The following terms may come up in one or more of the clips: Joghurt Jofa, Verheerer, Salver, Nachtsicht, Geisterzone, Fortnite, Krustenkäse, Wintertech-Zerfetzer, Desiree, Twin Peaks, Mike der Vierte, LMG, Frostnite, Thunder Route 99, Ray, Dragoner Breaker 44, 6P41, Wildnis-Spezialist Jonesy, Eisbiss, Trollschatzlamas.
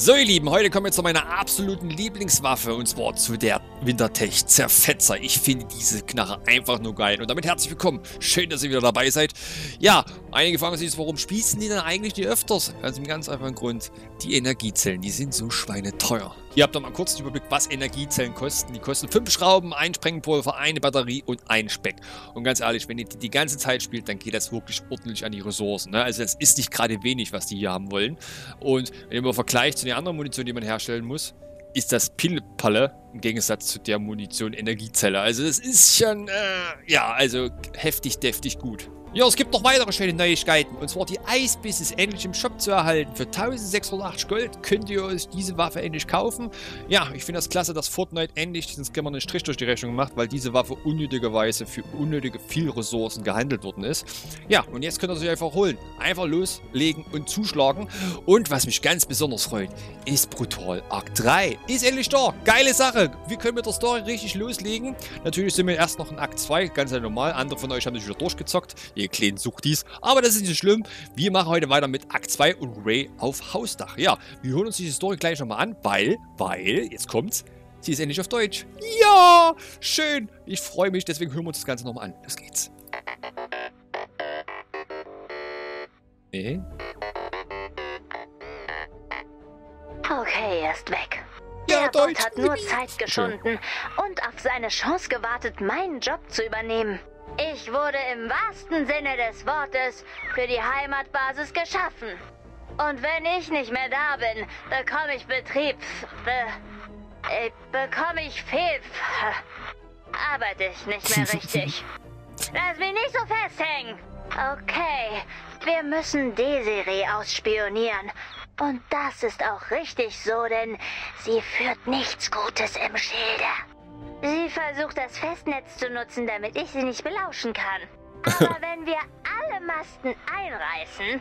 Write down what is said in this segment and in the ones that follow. So ihr Lieben, heute kommen wir zu meiner absoluten Lieblingswaffe und zwar zu der Wintertech-Zerfetzer. Ich finde diese Knarre einfach nur geil und damit herzlich willkommen. Schön, dass ihr wieder dabei seid. Ja, einige fragen sich jetzt, warum spießen die denn eigentlich nicht öfters? Aus dem ganz einfachen Grund, die Energiezellen, die sind so schweineteuer. Hier habt ihr mal kurz einen Überblick, was Energiezellen kosten. Die kosten 5 Schrauben, ein Sprengpulver, eine Batterie und ein Speck. Und ganz ehrlich, wenn ihr die ganze Zeit spielt, dann geht das wirklich ordentlich an die Ressourcen. Ne? Also das ist nicht gerade wenig, was die hier haben wollen. Und wenn ihr mal vergleicht zu der anderen Munition, die man herstellen muss, ist das Pillepalle im Gegensatz zu der Munition Energiezelle. Also das ist schon, ja, also heftig, deftig gut. Ja, es gibt noch weitere schöne Neuigkeiten. Und zwar die Eisbiss ist endlich im Shop zu erhalten. Für 1680 Gold könnt ihr euch diese Waffe endlich kaufen. Ja, ich finde das klasse, dass Fortnite endlich diesen Scammern einen Strich durch die Rechnung macht, weil diese Waffe unnötigerweise für unnötige viel Ressourcen gehandelt worden ist. Ja, und jetzt könnt ihr sie einfach holen. Einfach loslegen und zuschlagen. Und was mich ganz besonders freut, ist Brutal Akt 3. Ist endlich da. Geile Sache. Wir können mit der Story richtig loslegen. Natürlich sind wir erst noch in Akt 2, ganz normal. Andere von euch haben sich wieder durchgezockt. Ihr kleinen Suchtis. Aber das ist nicht schlimm. Wir machen heute weiter mit Akt 2 und Ray auf Hausdach. Ja, wir hören uns diese Story gleich nochmal an, weil, jetzt kommt's, sie ist endlich auf Deutsch. Ja, schön. Ich freue mich, deswegen hören wir uns das Ganze nochmal an. Los geht's. Nee. Okay, er ist weg. Ja, der Bot hat nur Zeit geschunden und auf seine Chance gewartet, meinen Job zu übernehmen. Ich wurde im wahrsten Sinne des Wortes für die Heimatbasis geschaffen. Und wenn ich nicht mehr da bin, bekomme ich Fehlpf. Arbeite ich nicht mehr richtig. Lass mich nicht so festhängen. Okay, wir müssen Desiree ausspionieren. Und das ist auch richtig so, denn sie führt nichts Gutes im Schilde. Sie versucht, das Festnetz zu nutzen, damit ich sie nicht belauschen kann. Aber wenn wir alle Masten einreißen,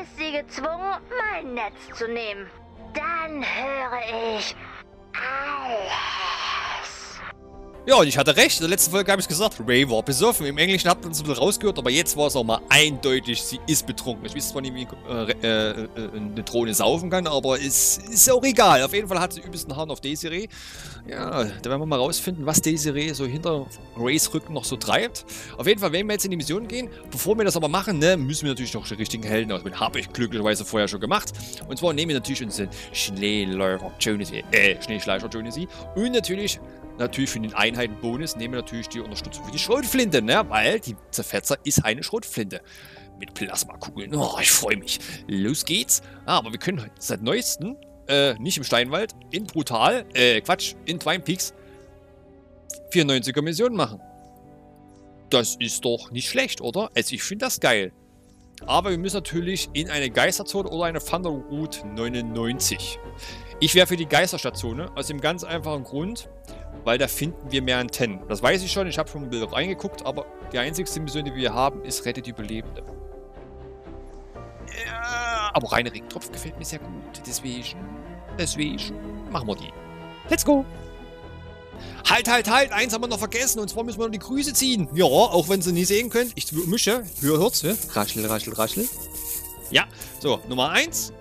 ist sie gezwungen, mein Netz zu nehmen. Dann höre ich alles. Ja, und ich hatte recht. In der letzten Folge habe ich gesagt, Ray war besoffen. Im Englischen habt ihr uns ein bisschen rausgehört, aber jetzt war es auch mal eindeutig, sie ist betrunken. Ich weiß zwar nicht, wie eine Drohne saufen kann, aber es ist auch egal. Auf jeden Fall hat sie übelsten Haaren auf Desiree. Ja, da werden wir mal rausfinden, was Desiree so hinter Rays Rücken noch so treibt. Auf jeden Fall, wenn wir jetzt in die Mission gehen, bevor wir das aber machen, ne, müssen wir natürlich noch die richtigen Helden ausbilden. Habe ich glücklicherweise vorher schon gemacht. Und zwar nehmen wir natürlich unseren Schneeläufer Jonesy, Schneeschleicher Jonesy. Und natürlich für den Einheitenbonus nehmen wir natürlich die Unterstützung für die Schrotflinte, ne, weil die Zerfetzer ist eine Schrotflinte. Mit Plasmakugeln. Oh, ich freue mich. Los geht's. Aber wir können seit neuestem nicht im Steinwald, in Brutal, in Twin Peaks 94er Missionen machen. Das ist doch nicht schlecht, oder? Also ich finde das geil. Aber wir müssen natürlich in eine Geisterzone oder eine Thunder Route 99. Ich wäre für die Geisterzone, aus dem ganz einfachen Grund, weil da finden wir mehr Antennen. Das weiß ich schon, ich habe schon ein bisschen reingeguckt, aber die einzigste Mission, die wir haben, ist Rettet Überlebende. Ja, aber reiner Regentropf gefällt mir sehr gut. Deswegen machen wir die. Let's go! Halt! Eins haben wir noch vergessen und zwar müssen wir noch die Grüße ziehen. Ja, auch wenn sie nie sehen könnt. Ich mische. Hört's, ne? Raschel. Ja, so, Nummer 1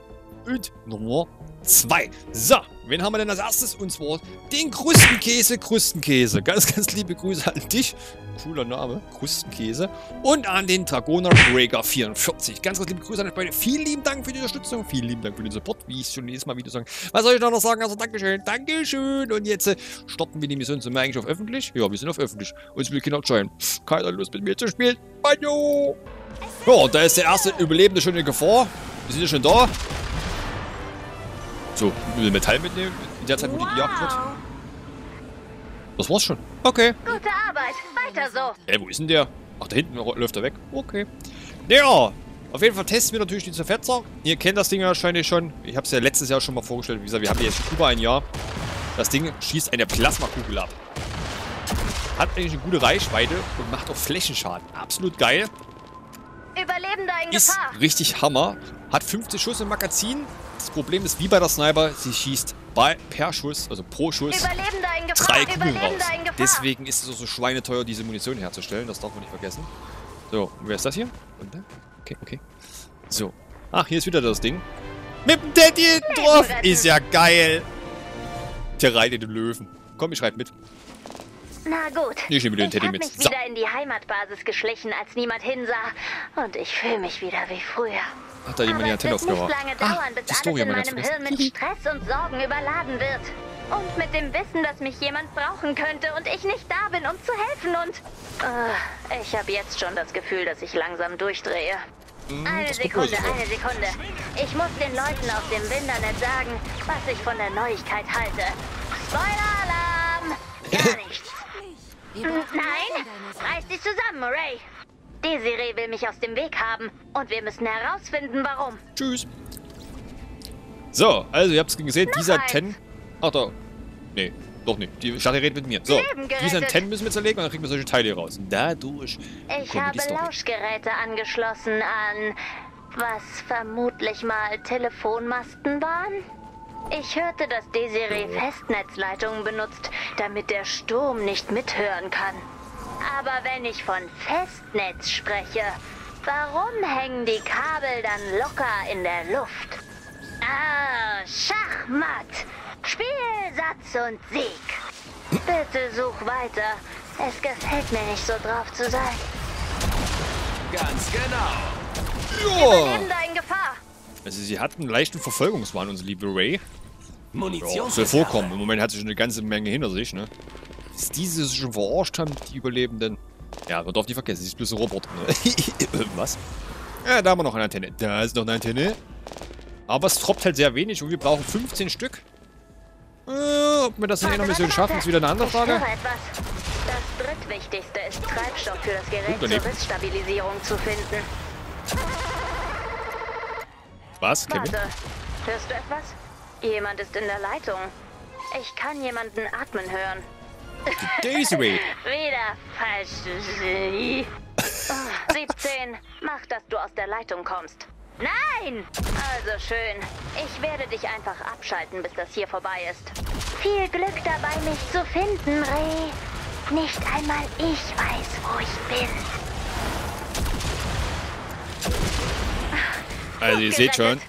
und Nummer 2. So, wen haben wir denn als erstes? Und zwar den Krustenkäse. Ganz liebe Grüße an dich. Cooler Name, Krustenkäse. Und an den Dragoner Breaker 44. Ganz liebe Grüße an euch beide. Vielen lieben Dank für die Unterstützung. Vielen lieben Dank für den Support. Wie ich es schon jedes Mal wieder sage. Was soll ich da noch sagen? Also Dankeschön. Und jetzt starten wir die Mission. Sind wir eigentlich auf öffentlich? Ja, wir sind auf öffentlich. Uns will keiner entscheiden. Keiner Lust mit mir zu spielen. Hallo. Ja, da ist der erste Überlebende schon in Gefahr. Wir sind ja schon da. So, Metall mitnehmen, in der Zeit, wo die gejagt wird. Das war's schon. Okay. Gute Arbeit. Weiter so. Wo ist denn der? Ach, da hinten läuft er weg. Okay. Ja, auf jeden Fall testen wir natürlich die Zerfetzer. Ihr kennt das Ding wahrscheinlich schon. Ich habe es ja letztes Jahr schon mal vorgestellt. Wie gesagt, wir haben jetzt über ein Jahr. Das Ding schießt eine Plasmakugel ab. Hat eigentlich eine gute Reichweite und macht auch Flächenschaden. Absolut geil. Überlebender in Gefahr. Ist richtig Hammer. Hat 50 Schuss im Magazin. Das Problem ist, wie bei der Sniper, sie schießt per Schuss, also pro Schuss, 3 Kugeln raus. Deswegen ist es auch so schweineteuer, diese Munition herzustellen. Das darf man nicht vergessen. So, wer ist das hier? Okay, okay. So. Ach, hier ist wieder das Ding. Mit dem Daddy hinten drauf! Ist ja geil! Der reitet den Löwen. Komm, ich reite mit. Na gut. Ich nehme den Teddy mit. Ich hab mich wieder in die Heimatbasis geschlichen, als niemand hinsah. Und ich fühle mich wieder wie früher. Hat da jemand die Antenne aufgehört? Es wird nicht lange dauern, bis alles in meinem Hirn mit Stress und Sorgen überladen wird. Und mit dem Wissen, dass mich jemand brauchen könnte und ich nicht da bin, um zu helfen und... ich habe jetzt schon das Gefühl, dass ich langsam durchdrehe. Eine Sekunde. Ich muss den Leuten aus dem Winternet sagen, was ich von der Neuigkeit halte. Spoiler-Alarm! Gar nichts. Nein? Reiß dich zusammen, Ray. Desiree will mich aus dem Weg haben und wir müssen herausfinden, warum. Tschüss. So, also ihr habt es gesehen, dieser Ten... Ach da. Nee, doch nicht. Die Stadt redet mit mir. So, diese Antennen müssen wir zerlegen und dann kriegen wir solche Teile hier raus. Dadurch. Ich habe Lauschgeräte angeschlossen an, was vermutlich mal Telefonmasten waren. Ich hörte, dass Desiree Festnetzleitungen benutzt, damit der Sturm nicht mithören kann. Aber wenn ich von Festnetz spreche, warum hängen die Kabel dann locker in der Luft? Ah, Schachmatt. Spielsatz und Sieg. Bitte such weiter. Es gefällt mir nicht so drauf zu sein. Ganz genau. Ja. Wir leben da in Gefahr. Also sie hatten einen leichten Verfolgungswahn, unsere liebe Ray. Munition. Soll vorkommen. Im Moment hat sie schon eine ganze Menge hinter sich, ne? Ist diese die schon verarscht haben, die Überlebenden? Ja, man darf die vergessen. Sie ist bloß ein Roboter. Ne? Was? Ja, da haben wir noch eine Antenne. Da ist noch eine Antenne. Aber es droppt halt sehr wenig und wir brauchen 15 Stück. Ob wir das in einer Mission schaffen, ist wieder eine andere Frage. Das drittwichtigste ist, Treibstoff für das Gerät zur Rissstabilisierung zu finden. Was, Kevin? Warte. Hörst du etwas? Jemand ist in der Leitung. Ich kann jemanden atmen hören. Desiree! Wieder falsch. 17. Mach, dass du aus der Leitung kommst. Nein! Also schön. Ich werde dich einfach abschalten, bis das hier vorbei ist. Viel Glück dabei, mich zu finden, Ray. Nicht einmal ich weiß, wo ich bin. Also ihr seht schon,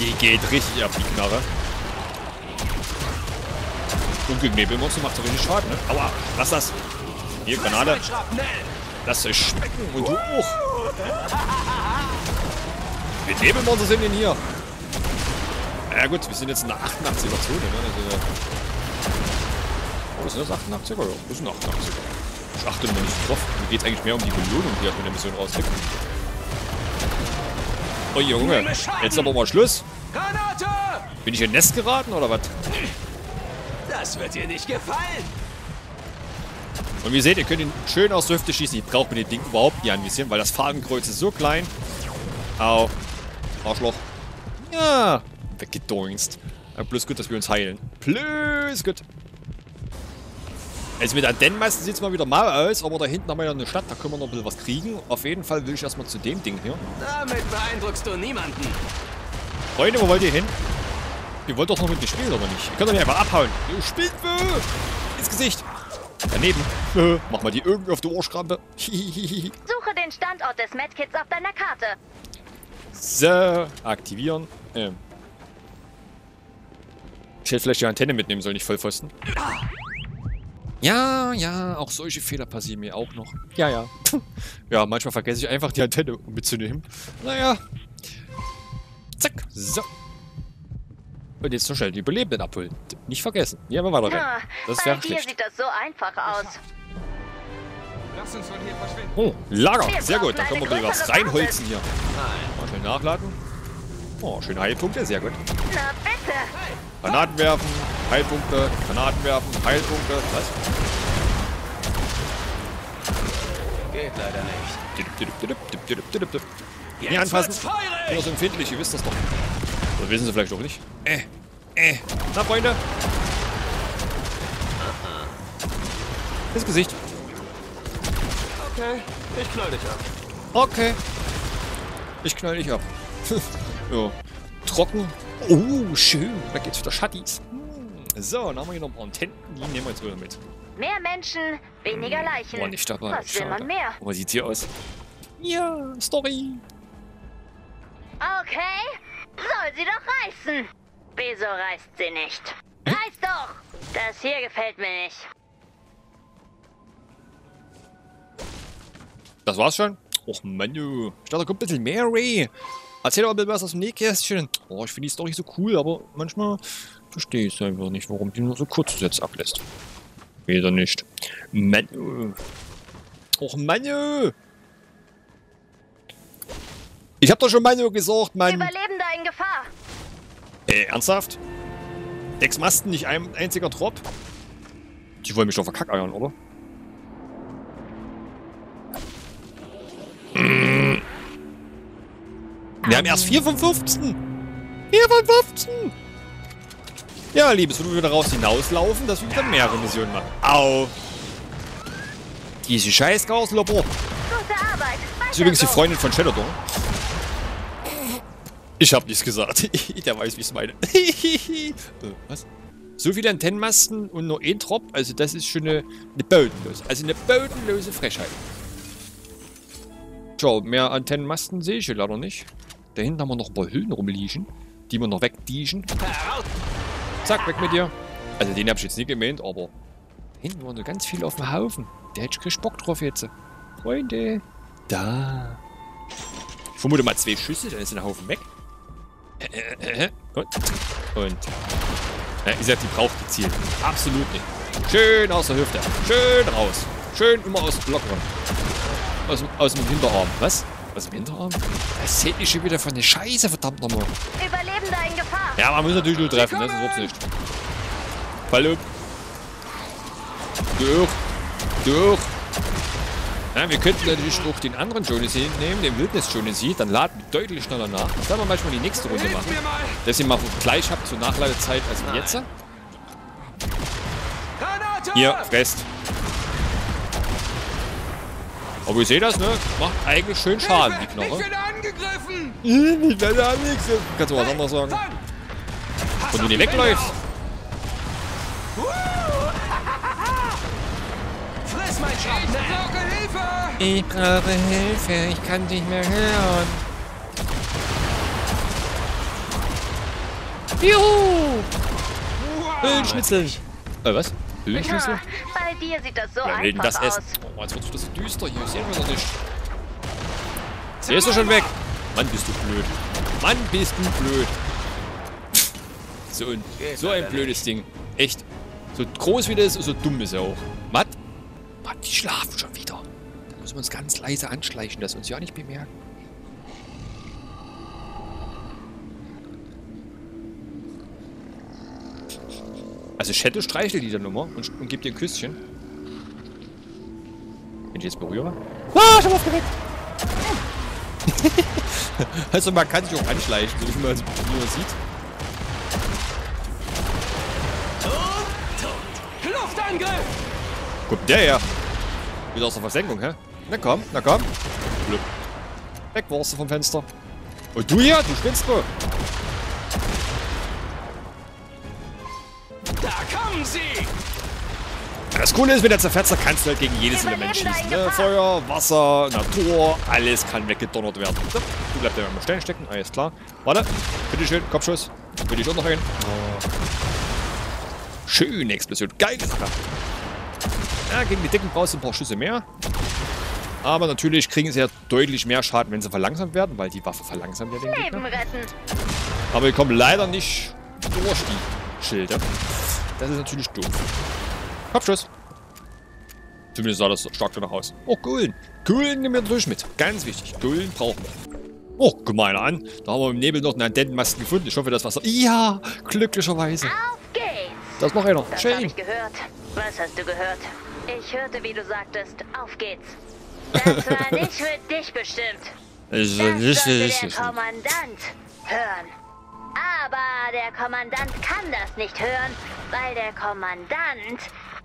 die geht richtig ab, die Knarre. Und gegen Nebelmonster macht so wenig Schaden, ne? Aua, lass das. Hier, Granate. Lass euch schmecken und du auch. Wie Nebelmonster sind denn hier? Na ja, gut, wir sind jetzt in der 88er Zone, ne? Was ist das? 88er? Ja, das ist ein 88er. Ich achte immer nicht drauf. Mir geht es eigentlich mehr um die Belohnung, die hat mit der Mission rausgeht. Oh Junge, jetzt aber mal Schluss. Bin ich in ein Nest geraten oder was? Das wird dir nicht gefallen. Und wie ihr seht, ihr könnt ihn schön aus der Hüfte schießen. Ich brauche mir den Ding überhaupt nicht anvisieren, weil das Fadenkreuz ist so klein. Au. Arschloch. Ja. Weggedunst. Ja, bloß gut, dass wir uns heilen. Plus gut. Also mit Antennenmasten sieht es mal wieder mau aus, aber da hinten haben wir ja eine Stadt, da können wir noch ein bisschen was kriegen. Auf jeden Fall will ich erstmal zu dem Ding hier. Damit beeindruckst du niemanden. Freunde, wo wollt ihr hin? Ihr wollt doch noch mit mir spielen, oder nicht? Ihr könnt doch nicht einfach abhauen. Ihr spielt ins Gesicht. Daneben. Mach mal die irgendwie auf die Ohrschrampe. Suche den Standort des Medkits auf deiner Karte. So, aktivieren. Ich hätte vielleicht die Antenne mitnehmen sollen, nicht Vollpfosten. Ja, ja, auch solche Fehler passieren mir auch noch. Ja, ja. Ja, manchmal vergesse ich einfach die Antenne mitzunehmen. Naja. Zack, so. Und jetzt noch schnell die Überlebenden abholen. Nicht vergessen. Ja, aber weiter rein. Das wäre schlecht. Hier sieht das so einfach aus. Lass uns von hier verschwinden. Oh, Lager. Sehr gut. Da können wir wieder was reinholzen hier. Mal schnell nachladen. Oh, schöne Heilpunkte. Sehr gut. Na bitte. Granaten werfen. Heilpunkte. Granaten werfen. Heilpunkte. Was? Geht leider nicht. Nicht anfassen. Ich bin so empfindlich. Ihr wisst das doch. Oder wissen sie vielleicht auch nicht? Na, Freunde. Ins Gesicht. Okay, ich knall dich ab. Okay. Ich knall dich ab. Ja. Trocken. Oh, schön. Da geht's wieder Schattis. So, Name genommen. Und hinten die nehmen wir jetzt wieder mit. Mehr Menschen, weniger Leichen. Boah, nicht dabei. Was will man mehr? Oh, sieht hier aus. Ja, Story. Okay, soll sie doch reißen. Wieso reißt sie nicht? Reiß doch! Das hier gefällt mir nicht. Das war's schon? Och, Manu. Ich dachte, da kommt ein bisschen mehr, Ray. Erzähl doch ein bisschen was aus dem Nähkästchen. Oh, ich finde die Story so cool, aber manchmal verstehe ich einfach nicht, warum die nur so kurz jetzt ablässt. Wieder nicht. Manu. Och, Manu. Ich hab doch schon Manu gesagt, Mann. Überlebender in Gefahr. Ernsthaft? 6 Masten, nicht ein einziger Drop? Die wollen mich doch verkackeiern, oder? Wir haben erst 4 von 15! 4 von 15! Ja, Liebes, wenn wir daraus hinauslaufen, dass wir dann mehrere Missionen machen. Au! Diese scheiß Gauslobor! Das ist übrigens die Freundin von Shadow. Ich hab nichts gesagt. Der weiß, wie ich es meine. Was? So viele Antennenmasten und nur ein Drop. Also das ist schon eine bodenlose. Also eine bodenlose Frechheit. Tja, mehr Antennenmasten sehe ich hier leider nicht. Da hinten haben wir noch ein paar Höhlen rumliegen. Die wir noch wegdieschen. Zack, weg mit dir. Also den hab ich jetzt nicht gemeint, aber... Hinten waren noch ganz viele auf dem Haufen. Der hätte ich keinen Bock drauf jetzt. Freunde. Da. Ich vermute mal 2 Schüsse, dann ist der Haufen weg. Und. Ja, ich sag, die braucht die Ziele. Absolut nicht. Schön aus der Hüfte. Schön raus. Schön immer aus dem Block ran. Aus dem Hinterarm. Was? Aus dem Hinterarm? Das seht ihr schon wieder von der Scheiße, verdammt nochmal. Überlebender in Gefahr. Ja, man muss natürlich nur treffen, das wird's nicht. Fall up. Durch. Durch. Ja, wir könnten natürlich auch den anderen Jonesy nehmen, den Wildnis-Jonesy, dann laden wir deutlich schneller nach. Das werden wir manchmal die nächste Runde machen. Dass ihr mal gleich habt zur Nachladezeit als jetzt. Hier, fresst. Aber ihr seht das, ne? Macht eigentlich schön Schaden, die Knoche. Ich werde angegriffen. Kannst du was anderes sagen? Und du die wegläufst. Ich brauche Hilfe, ich kann dich nicht mehr hören. Juhu! Höhlenschnitzel! Was? Höhlenschnitzel? Ja, bei dir sieht das so einfach aus. Oh, jetzt wird das so düster hier, sehen wir doch nicht. Sie ist doch schon weg. Mann, bist du blöd. Mann, bist du blöd. So ein blödes Ding. Echt. So groß wie das ist, so dumm ist er auch. Matt? Mann, die schlafen schon wieder. Da müssen wir uns ganz leise anschleichen, dass wir uns ja nicht bemerken. Also Shadow streichelt die Nummer und gibt ihr ein Küsschen. Wenn ich jetzt berühre. Ah, ich hab aufgeweckt! Also man kann sich auch anschleichen, so wie man es nur sieht. Luftangriff! Kommt der her? Wieder aus der Versenkung, hä? Na komm, na komm. Blöd. Weg warst du vom Fenster. Und du hier? Du spinnst nur. Da kommen sie! Das Coole ist, mit der Zerfetzer kannst du halt gegen jedes Element schießen. Ne? Feuer, Wasser, Natur, alles kann weggedonnert werden. So, du bleibst ja mal Stellen stecken, alles klar. Warte, bitteschön, Kopfschuss. Will ich auch noch rein. Schöne Explosion, geile Sache. Ja, gegen die Dicken brauchst du ein paar Schüsse mehr. Aber natürlich kriegen sie ja deutlich mehr Schaden, wenn sie verlangsamt werden, weil die Waffe verlangsamt ja den Gegner. Aber wir kommen leider nicht durch die Schilder. Das ist natürlich doof. Kopfschuss. Zumindest sah das stark danach aus. Oh, Gulden. Gulden nehmen wir natürlich mit. Ganz wichtig. Gulden brauchen wir. Oh, guck mal einer an. Da haben wir im Nebel noch einen Antennen-Masten gefunden. Ich hoffe, das Wasser... Ja, glücklicherweise. Auf geht's. Da ist noch einer. Das hab ich gehört. Was hast du gehört? Ich hörte, wie du sagtest, auf geht's. Das war nicht für dich bestimmt. Das sollte der Kommandant hören. Aber der Kommandant kann das nicht hören, weil der Kommandant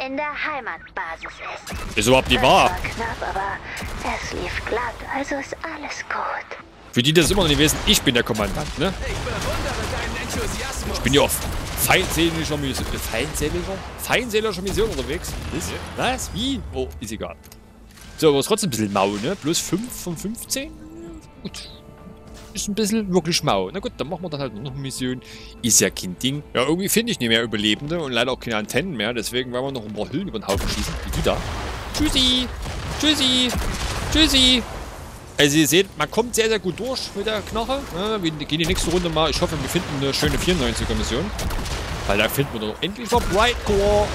in der Heimatbasis ist. Ist überhaupt nicht wahr. Das war knapp, aber es lief glatt, also ist alles gut. Für die das immer noch nicht wissen, ich bin der Kommandant, ne? Ich bewundere deinen Enthusiasmus. Ich bin ja oft feindseliger Mission. Feindseliger Mission unterwegs. Ist, was? Wie? Oh, ist egal. So, aber ist trotzdem ein bisschen mau, ne? Plus 5 von 15? Gut. Ist ein bisschen wirklich mau. Na gut, dann machen wir dann halt noch eine Mission. Ist ja kein Ding. Ja, irgendwie finde ich nicht mehr Überlebende und leider auch keine Antennen mehr. Deswegen werden wir noch ein paar Hüllen über den Haufen schießen. Wie die da. Tschüssi! Tschüssi! Tschüssi! Also ihr seht, man kommt sehr, sehr gut durch mit der Knoche. Wir gehen die nächste Runde mal. Ich hoffe, wir finden eine schöne 94er-Mission. Weil da finden wir doch endlich noch Brightcore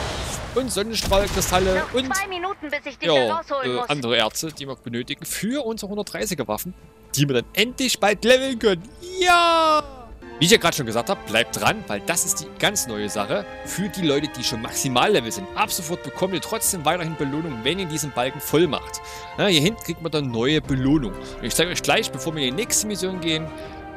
und Sonnenstrahlkristalle und 2 Minuten, bis ich die rausholen muss. Andere Erze, die wir benötigen für unsere 130er-Waffen, die wir dann endlich bald leveln können. Ja! Wie ich ja gerade schon gesagt habe, bleibt dran, weil das ist die ganz neue Sache für die Leute, die schon Maximallevel sind. Ab sofort bekommt ihr trotzdem weiterhin Belohnung, wenn ihr diesen Balken voll macht. Na, hier hinten kriegt man dann neue Belohnung. Und ich zeige euch gleich, bevor wir in die nächste Mission gehen,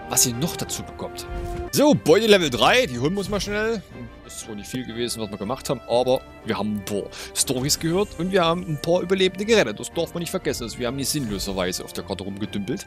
was ihr noch dazu bekommt. So, Beute Level 3, die holen wir uns mal schnell. Ist zwar nicht viel gewesen, was wir gemacht haben, aber wir haben ein paar Storys gehört und wir haben ein paar Überlebende gerettet. Das darf man nicht vergessen. Also wir haben nicht sinnloserweise auf der Karte rumgedümpelt.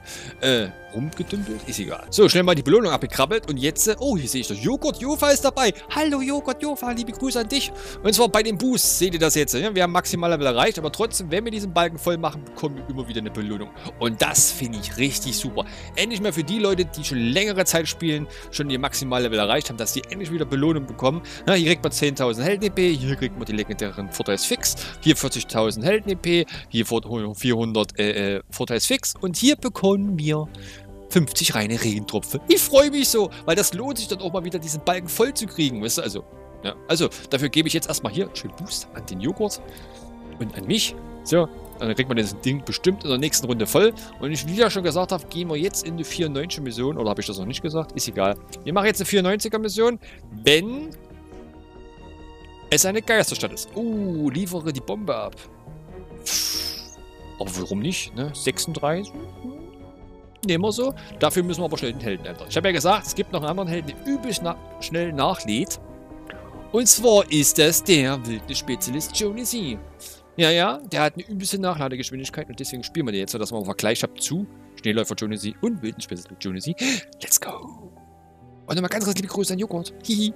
Rumgedümpelt? Ist egal. So, schnell mal die Belohnung abgekrabbelt und jetzt, oh, hier sehe ich das. Joghurt Jofa ist dabei. Hallo Joghurt Jofa, liebe Grüße an dich. Und zwar bei den Boosts, seht ihr das jetzt. Ja? Wir haben maximal Level erreicht, aber trotzdem, wenn wir diesen Balken voll machen, bekommen wir immer wieder eine Belohnung. Und das finde ich richtig super. Endlich mal für die Leute, die schon längere Zeit spielen, schon ihr maximal Level erreicht haben, dass die endlich wieder Belohnung bekommen. Na, hier kriegt man 10.000 Helden-EP, hier kriegt man die legendären Vorteilsfix, hier 40.000 Helden-EP, hier 400 Vorteilsfix und hier bekommen wir 50 reine Regentropfen. Ich freue mich so, weil das lohnt sich dann auch mal wieder, diesen Balken voll zu kriegen, weißt du, also, ja. Also, dafür gebe ich jetzt erstmal hier einen schönen Boost an den Joghurt und an mich, so. Dann kriegt man das Ding bestimmt in der nächsten Runde voll. Und wie ich ja schon gesagt habe, gehen wir jetzt in die 94er-Mission. Oder habe ich das noch nicht gesagt? Ist egal. Wir machen jetzt eine 94er-Mission, wenn es eine Geisterstadt ist. Liefere die Bombe ab. Aber warum nicht? Ne? 36? Nehmen wir so. Dafür müssen wir aber schnell den Helden ändern. Ich habe ja gesagt, es gibt noch einen anderen Helden, der übelst schnell nachlädt. Und zwar ist das der Wildnis-Spezialist Jonesy. Ja, ja, der hat eine übelste Nachladegeschwindigkeit und deswegen spielen wir den jetzt so, dass wir einen Vergleich haben zu Schneeläufer Jonesy und Wildnis-Spezialist Jonesy. Let's go! Und nochmal ganz liebe Grüße an Joghurt. Hihi.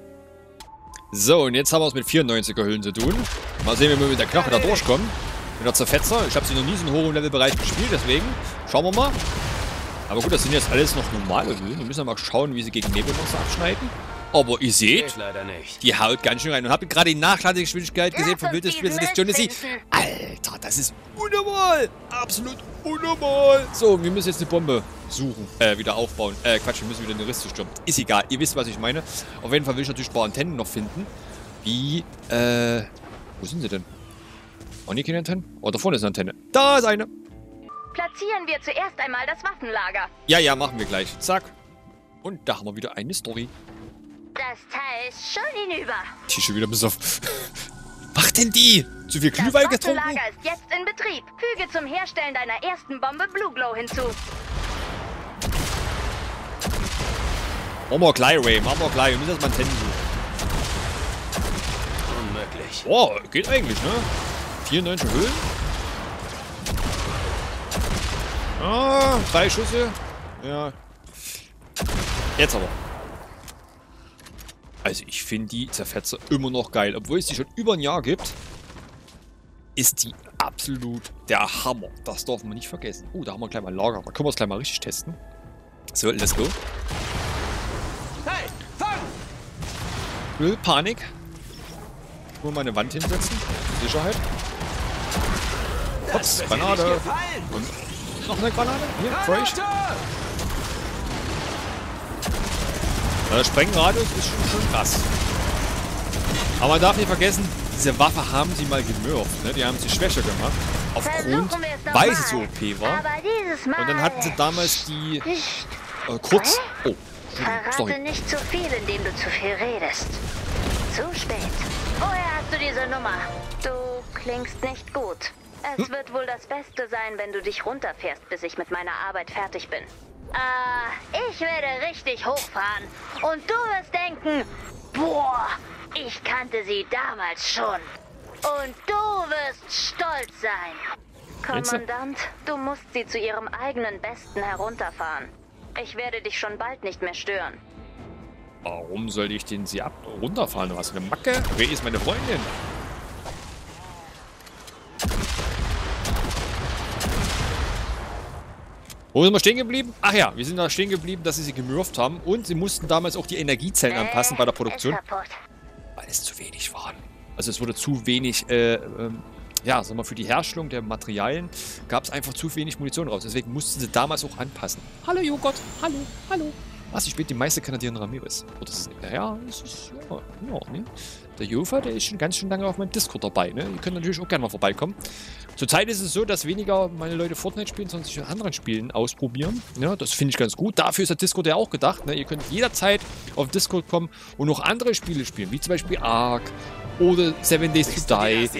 So, und jetzt haben wir es mit 94er Hüllen zu tun. Mal sehen, wie wir mit der Knoche da durchkommen. Mit der Zerfetzer. Ich habe sie noch nie so einen hohen Levelbereich gespielt, deswegen schauen wir mal. Aber gut, das sind jetzt alles noch normale Hüllen. Wir müssen ja mal schauen, wie sie gegen Nebelmonster abschneiden. Aber ihr seht, die haut ganz schön rein. Und habt gerade die Nachladegeschwindigkeit gesehen vom Wildnis-Spezialist Jonesy. Alter, das ist unnormal. Absolut unnormal. So, wir müssen jetzt eine Bombe suchen. Wieder aufbauen. Quatsch, wir müssen wieder in den Riste stürmen. Ist egal, ihr wisst, was ich meine. Auf jeden Fall will ich natürlich ein paar Antennen noch finden. Wie, wo sind sie denn? Oh, hier keine Antennen? Oh, da vorne ist eine Antenne. Da ist eine. Platzieren wir zuerst einmal das Waffenlager. Ja, ja, machen wir gleich. Zack. Und da haben wir wieder eine Story. Das Teil ist schon hinüber. Die ist schon wieder besoffen. Mach denn die? Zu viel Glühwein getrunken? Das Waffenlager ist jetzt in Betrieb. Füge zum Herstellen deiner ersten Bombe Blue Glow hinzu. Machen wir gleich, Ray. Machen wir gleich. Wir müssen erstmal einen Tennen suchen. Unmöglich. Boah, geht eigentlich, ne? 94 Höhen. Ah, 3 Schüsse. Ja. Jetzt aber. Also ich finde die Zerfetzer immer noch geil. Obwohl es die schon über ein Jahr gibt, ist die absolut der Hammer. Das darf man nicht vergessen. Oh, da haben wir gleich mal ein Lager. Da können wir es gleich mal richtig testen. So, let's go. Hey, fang! Panik. Nur mal eine Wand hinsetzen. Für Sicherheit. Ups, Granate. Und noch eine Granate. Hier, fresh. Der Sprengradius ist schon krass. Aber man darf nicht vergessen, diese Waffe haben sie mal gemürft. Ne? Die haben sie schwächer gemacht. Aufgrund, weil sie so OP war. Und dann hatten sie damals die kurz... Oh, sorry. Nicht zu viel, indem du zu viel redest. Zu spät. Woher hast du diese Nummer? Du klingst nicht gut. Es wird wohl das Beste sein, wenn du dich runterfährst, bis ich mit meiner Arbeit fertig bin. Ich werde richtig hochfahren. Und du wirst denken, boah, ich kannte sie damals schon. Und du wirst stolz sein. Kommandant, du musst sie zu ihrem eigenen Besten herunterfahren. Ich werde dich schon bald nicht mehr stören. Warum sollte ich denn sie runterfahren? Du hast eine Macke. Ray ist meine Freundin. Wo sind wir stehen geblieben? Ach ja, wir sind da stehen geblieben, dass sie gemürft haben. Und sie mussten damals auch die Energiezellen anpassen bei der Produktion. Weil es zu wenig waren. Also es wurde zu wenig, ja, sagen wir mal, für die Herstellung der Materialien gab es einfach zu wenig Munition raus. Deswegen mussten sie damals auch anpassen. Hallo Joghurt, hallo, hallo. Was, ich spiele die meiste Kanadierin Ramirez. Oh, das ist, ja, das ist, ja, ja, ne? Der Jofa, der ist schon ganz schön lange auf meinem Discord dabei, ne? Ihr könnt natürlich auch gerne mal vorbeikommen. Zurzeit ist es so, dass weniger meine Leute Fortnite spielen, sondern sich in anderen Spielen ausprobieren. Ja, das finde ich ganz gut. Dafür ist der Discord ja auch gedacht, ne? Ihr könnt jederzeit auf Discord kommen und noch andere Spiele spielen, wie zum Beispiel Ark. Oder 7 Days to Die.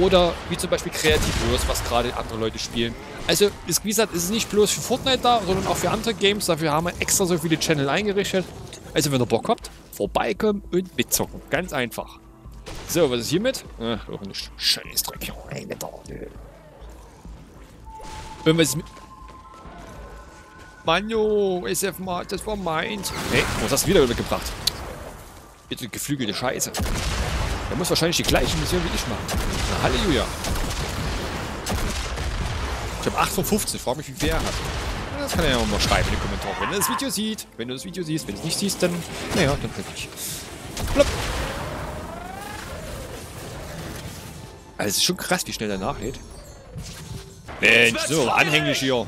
Oder wie zum Beispiel Kreativverse, was gerade andere Leute spielen. Also, wie gesagt, ist es nicht bloß für Fortnite da, sondern auch für andere Games. Dafür haben wir extra so viele Channel eingerichtet. Also, wenn ihr Bock habt, vorbeikommen und mitzocken. Ganz einfach. So, was ist hiermit? Ach, auch nicht. Scheiß Dreck. Und was ist mit... Manjo, SF, das war meins. Hey, was hast du wieder übergebracht? Bitte geflügelte Scheiße. Er muss wahrscheinlich die gleiche Mission wie ich machen. Na, hallo Julia. Ich habe 8 von 15. Frag mich, wie viel er hat. Das kann er ja auch mal schreiben in die Kommentare. Wenn er das Video sieht. Wenn du das Video siehst. Wenn du es nicht siehst, dann... Naja, dann krieg ich. Plopp. Also, es ist schon krass, wie schnell der nachlädt. Mensch, so, anhänglich hier.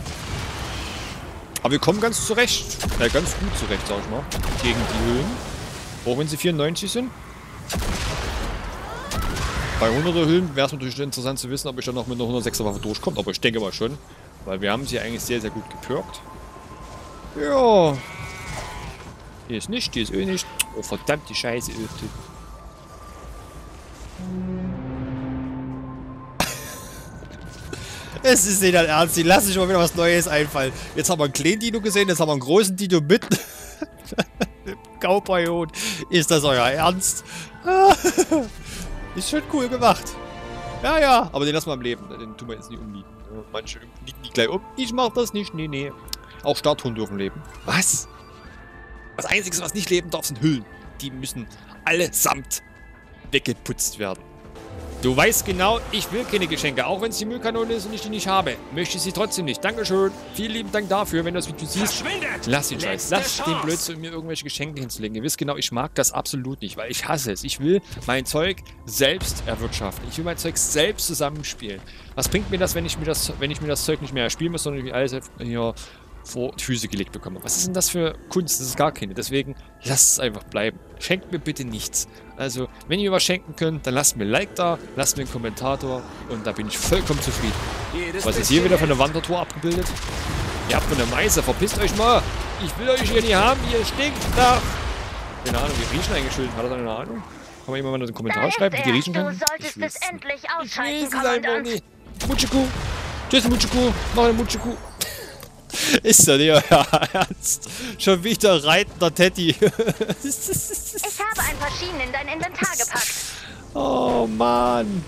Aber wir kommen ganz zurecht. Ja, ganz gut zurecht, sag ich mal. Gegen die Höhen. Auch wenn sie 94 sind. Bei 100er Höhen wäre es natürlich interessant zu wissen, ob ich dann noch mit einer 106er Waffe durchkomme. Aber ich denke mal schon, weil wir haben sie eigentlich sehr, sehr gut gepirkt. Ja. Hier ist nicht, hier ist Öl nicht. Oh, verdammt, die Scheiße Öl. Es ist nicht dein Ernst, die lassen sich mal wieder was Neues einfallen. Jetzt haben wir einen kleinen Dino gesehen, jetzt haben wir einen großen Dino mit. Cowboy-Hut. Ist das euer Ernst? Ist schön cool gemacht. Ja, ja, aber den lassen wir am Leben. Den tun wir jetzt nicht umliegen. Manche liegen die gleich um. Ich mach das nicht. Nee, nee. Auch Starthunden dürfen leben. Was? Das Einzige, was nicht leben darf, sind Hüllen. Die müssen allesamt weggeputzt werden. Du weißt genau, ich will keine Geschenke. Auch wenn es die Müllkanone ist und ich die nicht habe, möchte ich sie trotzdem nicht. Dankeschön. Vielen lieben Dank dafür. Wenn du das Video siehst, lass den Scheiß. Lass den Blödsinn, mir irgendwelche Geschenke hinzulegen. Ihr wisst genau, ich mag das absolut nicht, weil ich hasse es. Ich will mein Zeug selbst erwirtschaften. Ich will mein Zeug selbst zusammenspielen. Was bringt mir das, wenn ich mir das Zeug nicht mehr erspielen muss, sondern ich alles hier vor die Füße gelegt bekomme? Was ist denn das für Kunst? Das ist gar keine. Deswegen lasst es einfach bleiben. Schenkt mir bitte nichts. Also, wenn ihr mir was schenken könnt, dann lasst mir ein Like da, lasst mir einen Kommentar da und da bin ich vollkommen zufrieden. Was ist hier wieder von der Wandertour abgebildet? Ihr habt von der Meise, verpisst euch mal! Ich will euch hier nicht haben, ihr stinkt nach! Keine Ahnung, wie Riechen eingeschildert. Hat das eine Ahnung? Kann man jemand mal einen Kommentar schreiben, wie die Riechen können? Ich lese es einfach nicht. Mutschikuh! Tschüss Mutschikuh! Mach eine Mutschikuh! Ist ja nicht euer Ernst. Schon wieder reitender Teddy. Ich habe ein paar Schienen in dein Inventar gepackt. Oh Mann.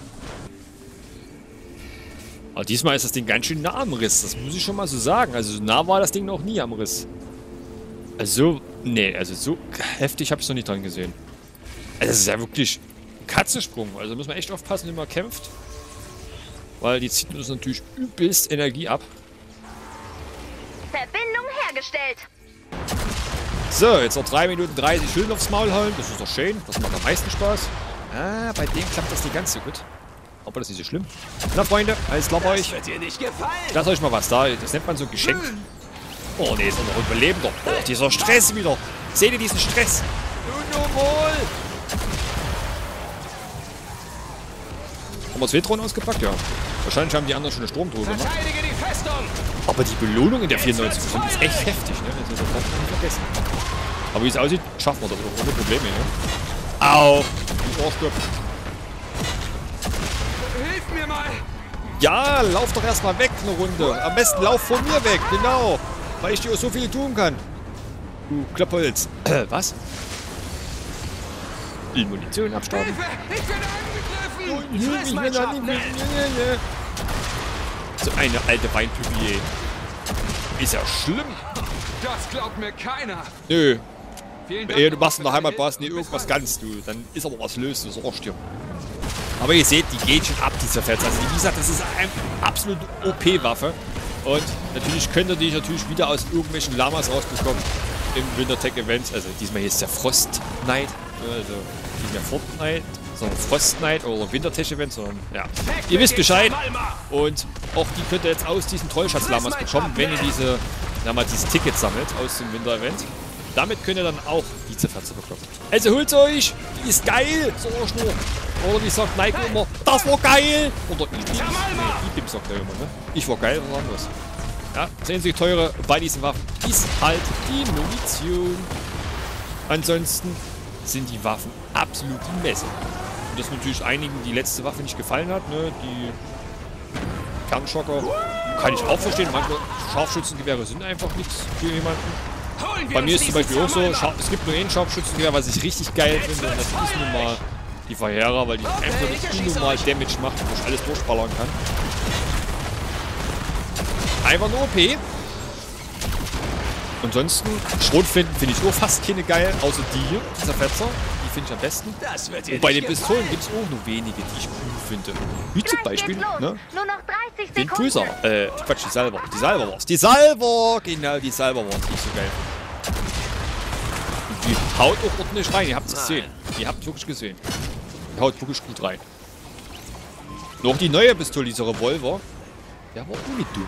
Aber diesmal ist das Ding ganz schön nah am Riss. Das muss ich schon mal so sagen. Also so nah war das Ding noch nie am Riss. Also, nee, also so heftig habe ich es noch nicht dran gesehen. Also das ist ja wirklich ein Katzensprung. Also muss man echt aufpassen, wenn man kämpft. Weil die zieht uns natürlich übelst Energie ab. Verbindung hergestellt. So, jetzt noch 3 Minuten 30 Schilden aufs Maul hauen. Das ist doch schön. Das macht am meisten Spaß. Ah, bei dem klappt das nicht ganz so gut. Aber das ist nicht so schlimm. Na, Freunde, alles klar bei euch. Ich lasse euch mal was da. Das nennt man so ein Geschenk. Oh, ne, ist noch überleben doch. Oh, dieser Stress wieder. Seht ihr diesen Stress? Nun wohl. Haben wir 2 Drohnen ausgepackt? Ja. Wahrscheinlich haben die anderen schon eine Stromdrohne gemacht. Verteidige die Festung! Aber die Belohnung in der 94 ist echt heftig, ne? Das ist überhaupt nicht vergessen. Aber wie es aussieht, schaffen wir das doch ohne Probleme, ne? Au! Die Ohrstücken. Hilf mir mal! Ja, lauf doch erstmal weg eine Runde. Am besten lauf von mir weg, genau. Weil ich dir so viel tun kann. Du Klappholz. Was? Die Munition abstauben. Hilfe! Ich bin angegriffen! So eine alte Weinpübier. Ist ja schlimm. Das glaubt mir keiner. Nö. Ey, du machst in der Heimat was, nee, irgendwas kannst du. Dann ist aber was löst, das rochst dir. Aber ihr seht, die geht schon ab, die Zerfetzer. Also wie gesagt, das ist eine absolute OP-Waffe. Und natürlich könnt ihr die natürlich wieder aus irgendwelchen Lamas rausbekommen im Wintertech-Events. Also diesmal hier ist der Frostnite. Also nicht mehr Fortnite, sondern Frostnite oder Wintertech-Events, sondern ja. Ihr wisst Bescheid. Und auch die könnt ihr jetzt aus diesen Trollschatzlamas bekommen, wenn ihr diese, na mal, diese Tickets sammelt aus dem Winter-Event. Damit könnt ihr dann auch die Zerfetzer bekommen. Also holt euch, die ist geil, so Schnur. Oder wie sagt Mike immer, das war geil! Oder Idim sagt er immer, ne? Ich war geil oder anders. Ja, sehen Sie, teure bei diesen Waffen ist halt die Munition. Ansonsten sind die Waffen absolut die Messe. Und das natürlich einigen, die letzte Waffe nicht gefallen hat, ne? Die Kernschocker kann ich auch verstehen. Manche Scharfschützengewehre sind einfach nichts für jemanden. Bei mir ist zum Beispiel auch so, es gibt nur einen Scharfschützengewehr, was ich richtig geil finde, und das ist nun mal die Verheerer, weil die einfach unnormal Damage macht und ich alles durchballern kann. Einfach nur OP. Ansonsten, Schrotflinten finde ich auch fast keine geil, außer die hier, die Zerfetzer, die finde ich am besten. Und bei den Pistolen gibt es auch nur wenige, die ich cool finde. Wie zum Beispiel, ne? Den Pulsar, Quatsch, die Salver. Die Salver war's. Die Salver! Genau, die Salver war's. Nicht so geil. Und die haut auch ordentlich rein. Ihr habt es gesehen. Ihr habt es wirklich gesehen. Die haut wirklich gut rein. Noch die neue Pistole, dieser Revolver. Der war irgendwie dumm.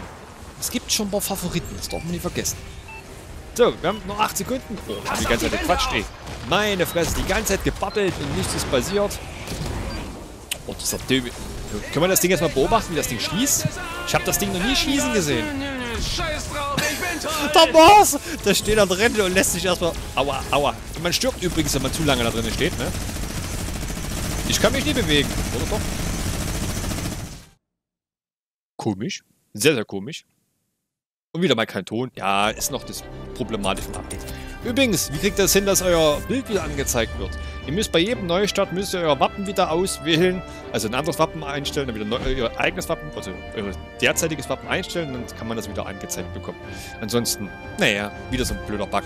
Es gibt schon ein paar Favoriten. Das darf man nicht vergessen. So, wir haben noch 8 Sekunden. Oh, ich hab die ganze Zeit gequatscht, ey. Meine Fresse, die ganze Zeit gebabbelt und nichts ist passiert. Oh, dieser Döbel. Können wir das Ding jetzt mal beobachten, wie das Ding schießt? Ich habe das Ding noch nie schießen gesehen. Scheiß drauf, ich bin toll! Da war's! Da steht da drin und lässt sich erstmal. Aua, aua. Und man stirbt übrigens, wenn man zu lange da drin steht, ne? Ich kann mich nie bewegen, oder doch? Komisch. Sehr, sehr komisch. Und wieder mal kein Ton. Ja, ist noch das problematische Update. Übrigens, wie kriegt ihr das hin, dass euer Bild wieder angezeigt wird? Ihr müsst bei jedem Neustart müsst ihr euer Wappen wieder auswählen, also ein anderes Wappen einstellen, dann wieder euer eigenes Wappen, also euer derzeitiges Wappen einstellen, dann kann man das wieder angezeigt bekommen. Ansonsten, naja, wieder so ein blöder Bug.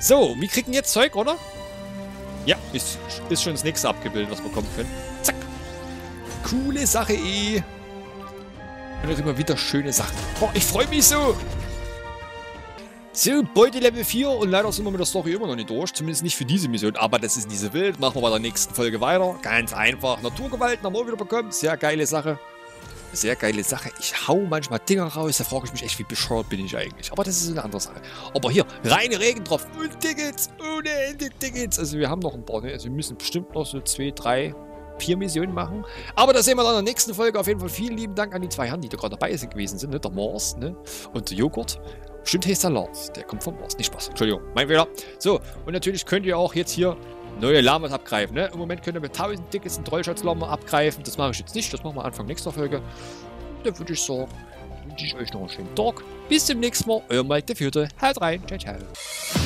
So, wir kriegen jetzt Zeug, oder? Ja, ist schon das nächste abgebildet, was wir bekommen können. Zack! Coole Sache, eh! Und auch immer wieder schöne Sachen. Boah, ich freue mich so! So, Beute Level 4 und leider sind wir mit der Story immer noch nicht durch, zumindest nicht für diese Mission, aber das ist nicht so wild, machen wir bei der nächsten Folge weiter, ganz einfach, Naturgewalten haben wir wieder bekommen, sehr geile Sache, ich hau manchmal Dinger raus, da frage ich mich echt, wie bescheuert bin ich eigentlich, aber das ist eine andere Sache, aber hier, reine Regentropfen und Tickets, ohne Ende Tickets, also wir haben noch ein paar, ne? Also wir müssen bestimmt noch so 2, 3, 4 Missionen machen. Aber das sehen wir dann in der nächsten Folge. Auf jeden Fall vielen lieben Dank an die 2 Herren, die da gerade dabei gewesen sind. Ne? Der Mars, ne? Und der Joghurt. Bestimmt heißt der Lars. Der kommt vom Mars. Nicht Spaß. Entschuldigung. Mein Fehler. So. Und natürlich könnt ihr auch jetzt hier neue Lamas abgreifen. Ne? Im Moment könnt ihr mit 1000 Tickets einen Trollschatzlama abgreifen. Das mache ich jetzt nicht. Das machen wir Anfang nächster Folge. Dann würde ich sagen, wünsche ich euch noch einen schönen Tag. Bis zum nächsten Mal. Euer Mike der Vierte. Haut rein. Ciao, ciao.